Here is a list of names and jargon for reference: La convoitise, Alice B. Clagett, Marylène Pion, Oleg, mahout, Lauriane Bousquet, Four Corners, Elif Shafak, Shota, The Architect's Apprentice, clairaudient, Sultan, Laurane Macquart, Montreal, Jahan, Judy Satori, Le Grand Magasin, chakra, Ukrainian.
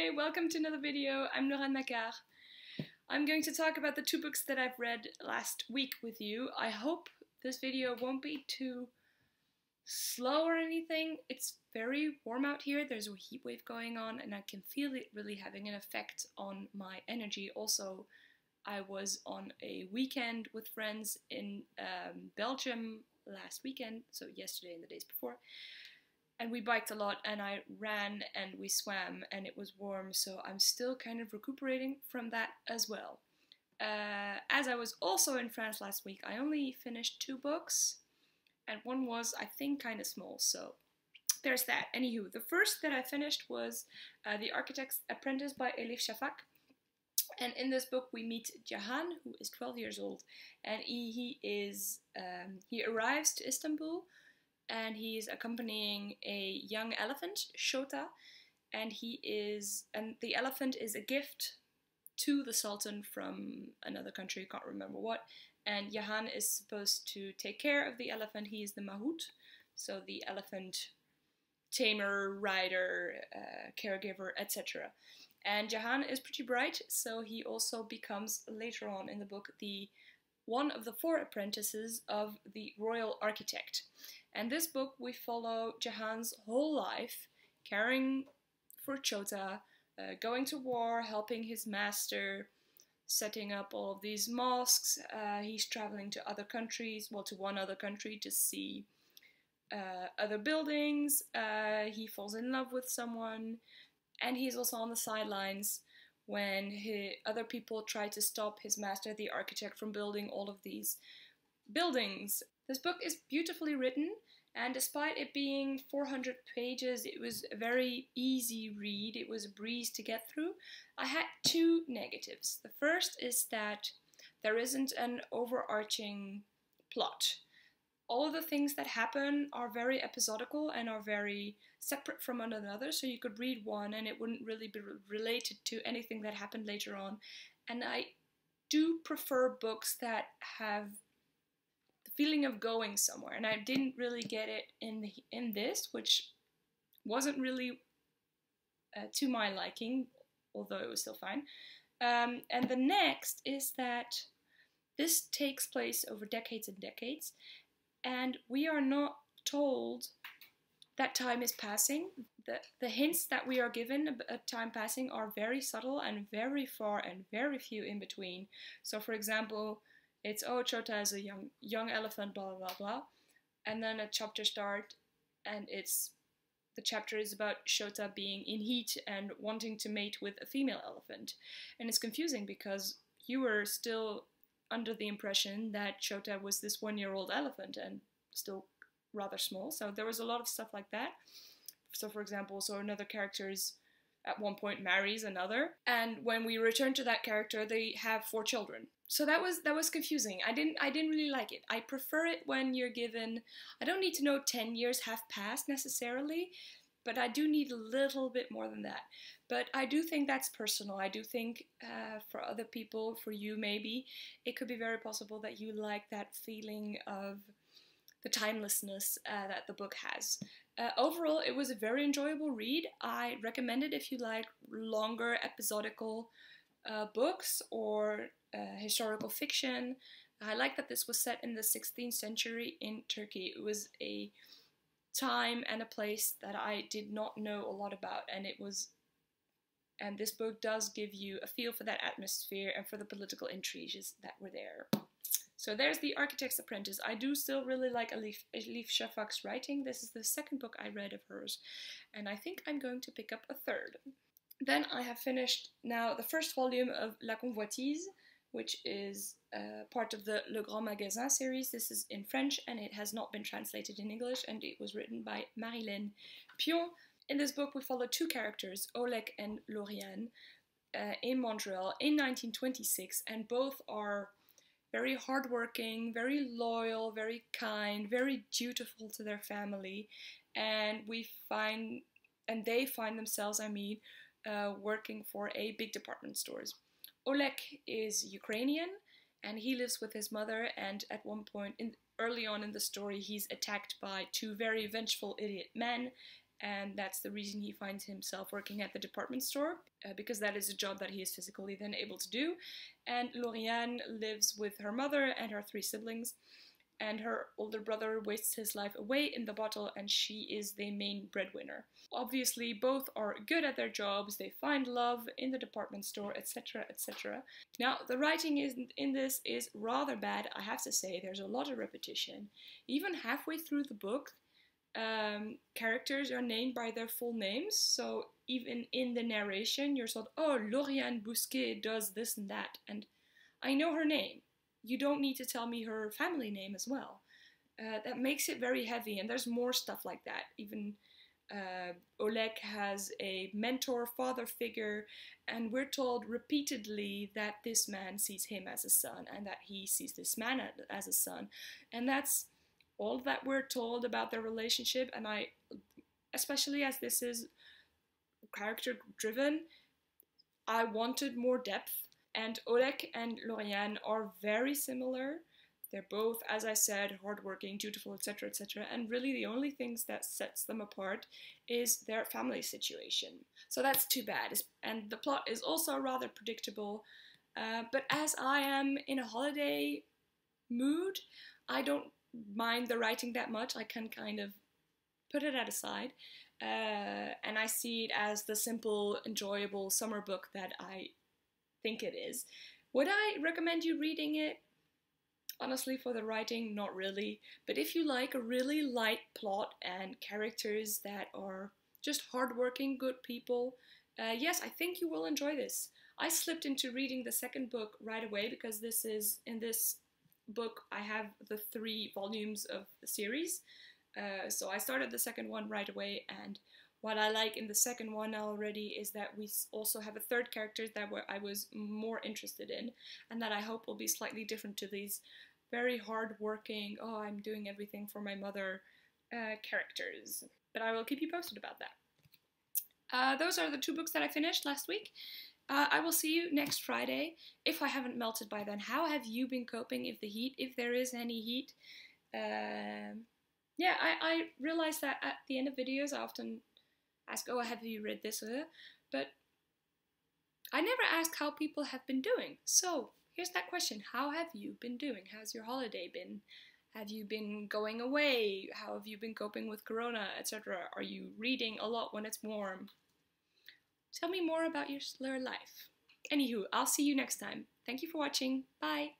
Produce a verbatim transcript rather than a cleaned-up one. Hi, welcome to another video. I'm Laurane Macquart. I'm going to talk about the two books that I've read last week with you. I hope this video won't be too slow or anything. It's very warm out here, there's a heat wave going on, and I can feel it really having an effect on my energy. Also, I was on a weekend with friends in um, Belgium last weekend, so yesterday and the days before. And we biked a lot, and I ran, and we swam, and it was warm, so I'm still kind of recuperating from that as well. Uh, as I was also in France last week, I only finished two books, and one was, I think, kind of small, so there's that. Anywho, the first that I finished was uh, The Architect's Apprentice by Elif Shafak, and in this book we meet Jahan, who is twelve years old, and he, he, is, um, he arrives to Istanbul, and he's accompanying a young elephant, Shota, and he is, and the elephant is a gift to the Sultan from another country, can't remember what, and Jahan is supposed to take care of the elephant. He is the mahout, so the elephant tamer, rider, uh, caregiver, et cetera. And Jahan is pretty bright, so he also becomes, later on in the book, the one of the four apprentices of the royal architect. And this book, we follow Jahan's whole life, caring for Shota, uh, going to war, helping his master, setting up all of these mosques. Uh, he's traveling to other countries, well, to one other country to see uh, other buildings. Uh, he falls in love with someone, and he's also on the sidelines when he, other people try to stop his master, the architect, from building all of these buildings. This book is beautifully written, and despite it being four hundred pages, it was a very easy read. It was a breeze to get through. I had two negatives. The first is that there isn't an overarching plot. All of the things that happen are very episodical and are very separate from one another, so you could read one and it wouldn't really be related to anything that happened later on. And I do prefer books that have feeling of going somewhere, and I didn't really get it in the, in this, which wasn't really uh, to my liking, although it was still fine. Um, and the next is that this takes place over decades and decades, and we are not told that time is passing. The, the hints that we are given about time passing are very subtle and very far and very few in between. So, for example, it's, oh, Shota is a young young elephant, blah, blah, blah. And then a chapter starts, and it's, the chapter is about Shota being in heat and wanting to mate with a female elephant. And it's confusing because you were still under the impression that Shota was this one-year-old elephant and still rather small. So there was a lot of stuff like that. So, for example, so another character is, at one point, marries another. And when we return to that character, they have four children. So that was that was confusing. I didn't I didn't really like it. I prefer it when you're given, I don't need to know ten years have passed necessarily, but I do need a little bit more than that. But I do think that's personal. I do think uh, for other people, for you maybe, it could be very possible that you like that feeling of the timelessness uh, that the book has. Uh, overall, it was a very enjoyable read. I recommend it if you like longer episodical uh, books or Uh, historical fiction. I like that this was set in the sixteenth century in Turkey. It was a time and a place that I did not know a lot about, and it was, and this book does give you a feel for that atmosphere and for the political intrigues that were there. So there's The Architect's Apprentice. I do still really like Elif, Elif Shafak's writing. This is the second book I read of hers, and I think I'm going to pick up a third. Then I have finished now the first volume of La Convoitise, which is uh, part of the Le Grand Magasin series. This is in French, and it has not been translated in English, and it was written by Marylène Pion. In this book, we follow two characters, Oleg and Lauriane, uh, in Montreal in nineteen twenty-six, and both are very hardworking, very loyal, very kind, very dutiful to their family, and we find, and they find themselves, I mean, uh, working for a big department stores. Oleg is Ukrainian, and he lives with his mother, and at one point, in, early on in the story, he's attacked by two very vengeful idiot men, and that's the reason he finds himself working at the department store, uh, because that is a job that he is physically then able to do. And Lauriane lives with her mother and her three siblings, and her older brother wastes his life away in the bottle, and she is the main breadwinner. Obviously, both are good at their jobs, they find love in the department store, etc, et cetera. Now, the writing in, in this is rather bad, I have to say. There's a lot of repetition. Even halfway through the book, um, characters are named by their full names, so even in the narration, you're sort of, oh, Lauriane Bousquet does this and that, and I know her name. You don't need to tell me her family name as well. Uh, that makes it very heavy, and there's more stuff like that. Even uh, Oleg has a mentor, father figure, and we're told repeatedly that this man sees him as a son, and that he sees this man as a son. And that's all that we're told about their relationship, and I, especially as this is character-driven, I wanted more depth. And Oleg and Lauriane are very similar. They're both, as I said, hardworking, dutiful, et cetera, et cetera. And really the only things that sets them apart is their family situation. So that's too bad. And the plot is also rather predictable. Uh, but as I am in a holiday mood, I don't mind the writing that much. I can kind of put it at aside. Uh, and I see it as the simple, enjoyable summer book that I think it is. Would I recommend you reading it? Honestly, for the writing, not really. But if you like a really light plot and characters that are just hardworking, good people, uh, yes, I think you will enjoy this. I slipped into reading the second book right away because this is, in this book, I have the three volumes of the series. Uh, so I started the second one right away, and what I like in the second one already is that we also have a third character that I was more interested in, and that I hope will be slightly different to these very hard-working, oh, I'm doing everything for my mother uh, characters. But I will keep you posted about that. Uh, those are the two books that I finished last week. Uh, I will see you next Friday. If I haven't melted by then, how have you been coping if the heat, if there is any heat? Uh, yeah, I, I realize that at the end of videos I often ask, oh, have you read this? But I never ask how people have been doing. So here's that question. How have you been doing? How's your holiday been? Have you been going away? How have you been coping with Corona, et cetera? Are you reading a lot when it's warm? Tell me more about your life. Anywho, I'll see you next time. Thank you for watching. Bye.